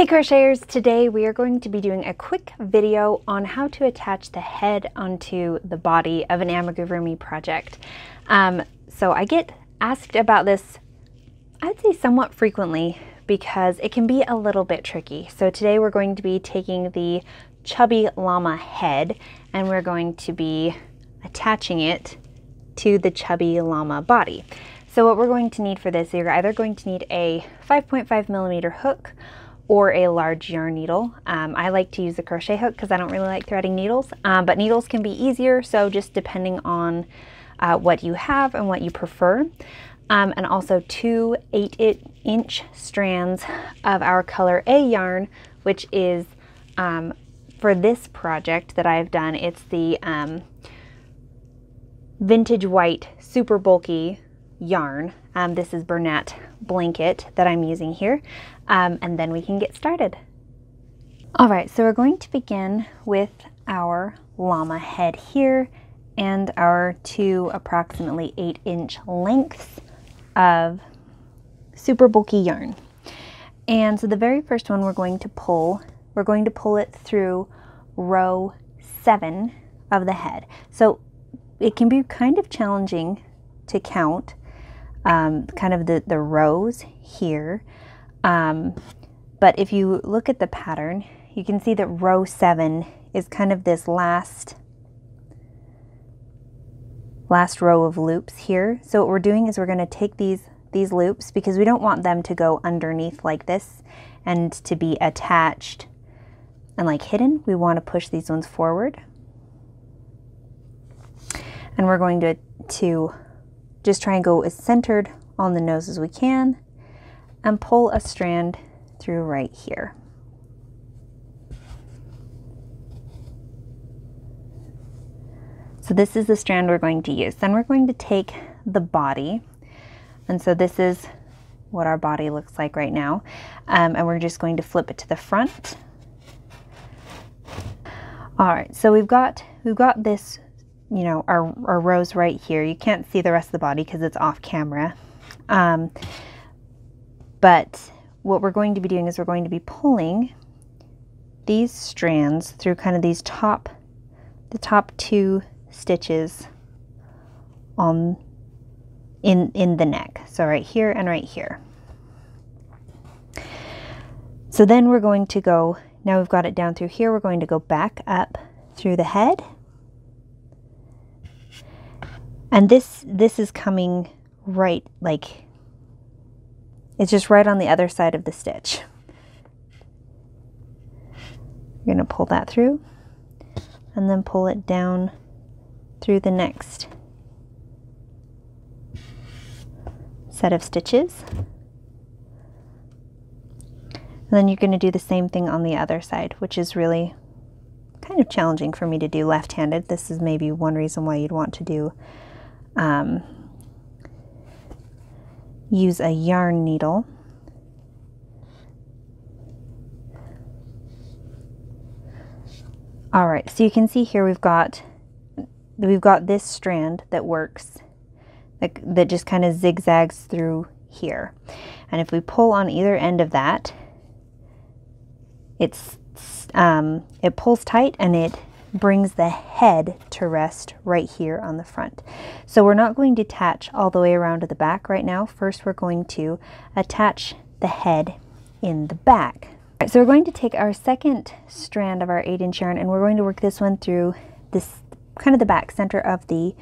Hey crocheters, today we are going to be doing a quick video on how to attach the head onto the body of an amigurumi project. So I get asked about this, I'd say somewhat frequently, because it can be a little bit tricky. So today we're going to be taking the chubby llama head and we're going to be attaching it to the chubby llama body. So what we're going to need for this, you're either going to need a 5.5mm hook or a large yarn needle. I like to use a crochet hook because I don't really like threading needles, but needles can be easier, so just depending on what you have and what you prefer. And also two 8-inch strands of our color A yarn, which is, for this project that I've done, it's the vintage white, super bulky yarn. This is Bernat Blanket that I'm using here, and then we can get started. All right, so we're going to begin with our llama head here and our two approximately 8-inch lengths of super bulky yarn. And so the very first one we're going to pull it through row 7 of the head. So it can be kind of challenging to count kind of the rows here, but if you look at the pattern, you can see that row 7 is kind of this last row of loops here. So what we're doing is we're going to take these loops, because we don't want them to go underneath like this and to be attached and like hidden. We want to push these ones forward, and we're going to just try and go as centered on the nose as we can and pull a strand through right here. So this is the strand we're going to use. Then we're going to take the body. And so this is what our body looks like right now. And we're just going to flip it to the front. All right, so we've got this, you know, our rows right here. You can't see the rest of the body because it's off camera. But what we're going to be doing is we're going to be pulling these strands through kind of these the top two stitches on in the neck. So right here and right here. So then we're going to go, now we've got it down through here, we're going to go back up through the head. And this is coming right, like, it's just right on the other side of the stitch. You're gonna pull that through and then pull it down through the next set of stitches. And then you're gonna do the same thing on the other side, which is really kind of challenging for me to do left-handed. This is maybe one reason why you'd want to do use a yarn needle. All right, so you can see here we've got this strand that works, that just kind of zigzags through here. And if we pull on either end of that, it pulls tight and it brings the head to rest right here on the front. So we're not going to attach all the way around to the back right now. First, we're going to attach the head in the back. All right, so we're going to take our second strand of our 8-inch yarn and we're going to work this one through this kind of the back center of the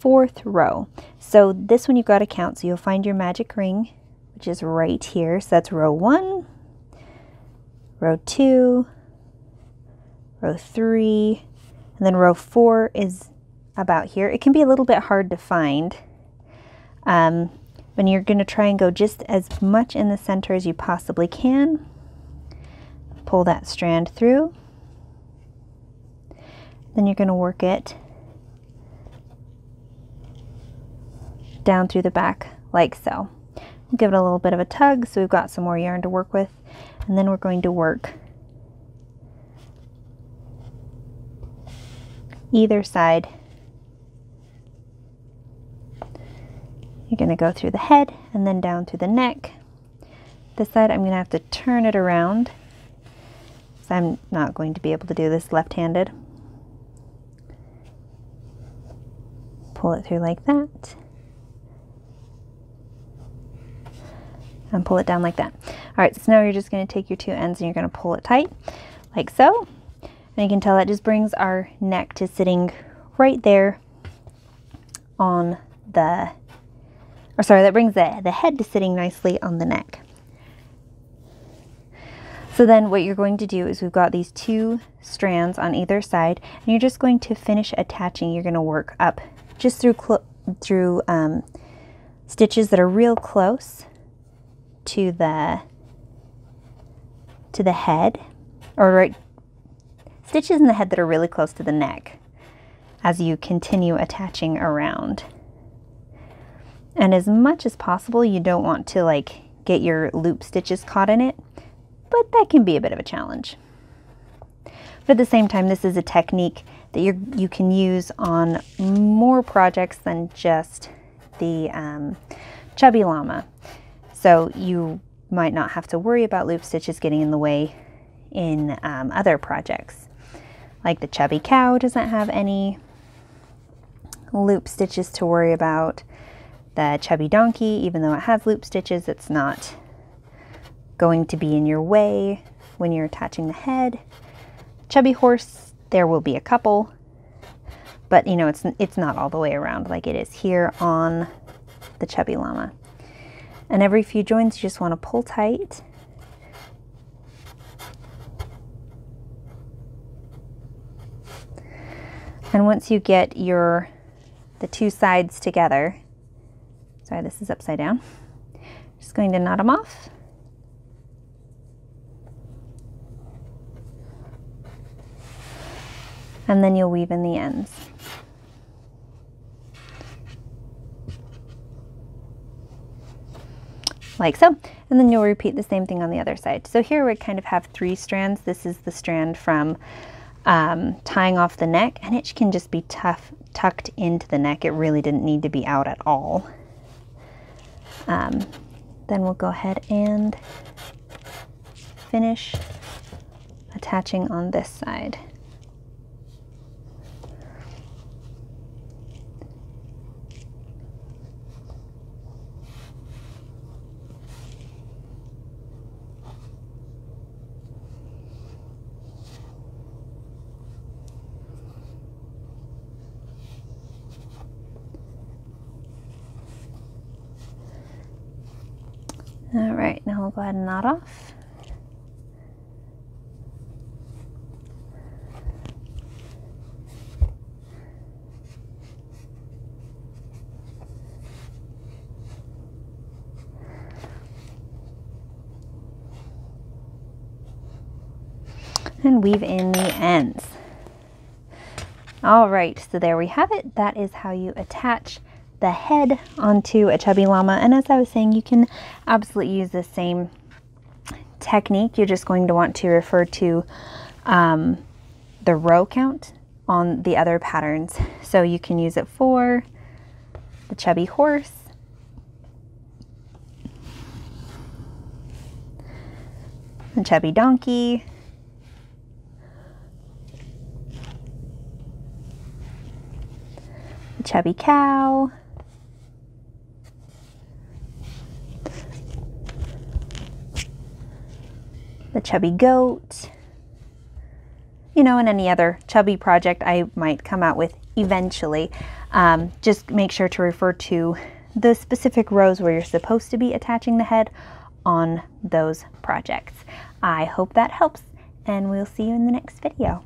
4th row. So this one you've got to count. So you'll find your magic ring, which is right here. So that's row 1, row 2, row 3, and then row 4 is about here. It can be a little bit hard to find, and you're going to try and go just as much in the center as you possibly can. Pull that strand through. Then you're going to work it down through the back like so. We'll give it a little bit of a tug so we've got some more yarn to work with, and then we're going to work either side. You're going to go through the head and then down through the neck, This side I'm going to have to turn it around, so I'm not going to be able to do this left-handed. Pull it through like that and pull it down like that. Alright, so now you're just going to take your two ends and you're going to pull it tight like so. And you can tell that just brings our neck to sitting right there on the, or sorry, that brings the head to sitting nicely on the neck. So then what you're going to do is we've got these two strands on either side and you're just going to finish attaching. You're going to work up just through stitches that are real close to the head, or right, stitches in the head that are really close to the neck as you continue attaching around. And as much as possible, you don't want to like get your loop stitches caught in it, but that can be a bit of a challenge. But at the same time, this is a technique that you can use on more projects than just the chubby llama. So you might not have to worry about loop stitches getting in the way in other projects. Like the chubby cow doesn't have any loop stitches to worry about. The chubby donkey, even though it has loop stitches, it's not going to be in your way when you're attaching the head. Chubby horse, there will be a couple, but you know, it's not all the way around like it is here on the chubby llama. And every few joins, you just want to pull tight. And once you get the two sides together, sorry, this is upside down, just going to knot them off. And then you'll weave in the ends. Like so. And then you'll repeat the same thing on the other side. So here we kind of have three strands. This is the strand from tying off the neck, and it can just be tucked into the neck. It really didn't need to be out at all. Then we'll go ahead and finish attaching on this side. All right, now we'll go ahead and knot off. And weave in the ends. All right, so there we have it. That is how you attach the head onto a chubby llama. And as I was saying, you can absolutely use the same technique. You're just going to want to refer to the row count on the other patterns. So you can use it for the chubby horse, the chubby donkey, the chubby cow, the chubby goat, you know, and any other chubby project I might come out with eventually. Just make sure to refer to the specific rows where you're supposed to be attaching the head on those projects. I hope that helps, and we'll see you in the next video.